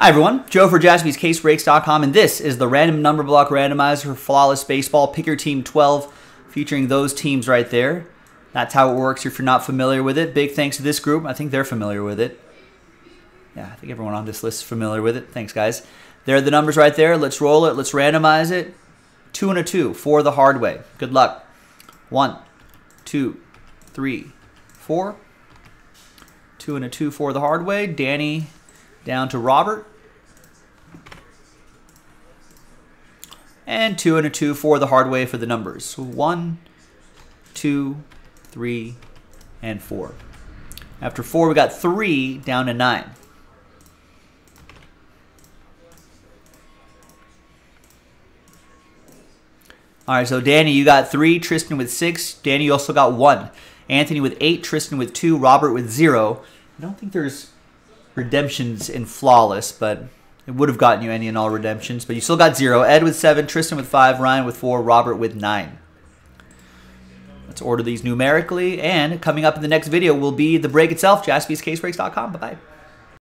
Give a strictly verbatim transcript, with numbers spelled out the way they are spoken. Hi everyone, Joe for Jaspys Case Breaks dot com, and this is the Random Number Block Randomizer for Flawless Baseball Picker Team twelve, featuring those teams right there. That's how it works if you're not familiar with it. Big thanks to this group. I think they're familiar with it. Yeah, I think everyone on this list is familiar with it. Thanks, guys. There are the numbers right there. Let's roll it. Let's randomize it. Two and a two for the hard way. Good luck. One, two, three, four. Two and a two for the hard way. Danny down to Robert. And two and a two for the hard way for the numbers. So one, two, three, and four. After four, we got three down to nine. All right, so Danny, you got three, Tristan with six. Danny, you also got one. Anthony with eight, Tristan with two, Robert with zero. I don't think there's redemptions in Flawless, but it would have gotten you any and all redemptions, but you still got zero. Ed with seven, Tristan with five, Ryan with four, Robert with nine. Let's order these numerically, and coming up in the next video will be the break itself, Jaspys Case Breaks dot com. Bye-bye.